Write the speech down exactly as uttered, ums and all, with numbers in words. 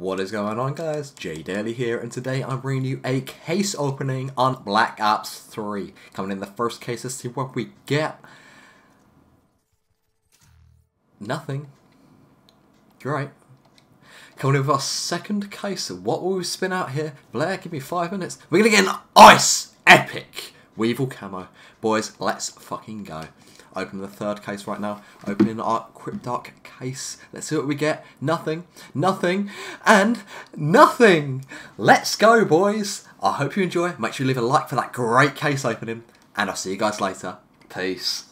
What is going on, guys? Jay Daly here, and today I'm bringing you a case opening on Black Ops three. Coming in the first case, let's see what we get. Nothing. You're right. Coming in with our second case, what will we spin out here? Blair, give me five minutes. We're gonna get an ice epic Weevil camo. Boys, let's fucking go. Opening the third case right now. Opening our Quick Dark case. Let's see what we get. Nothing, nothing, and nothing. Let's go, boys. I hope you enjoy. Make sure you leave a like for that great case opening. And I'll see you guys later. Peace.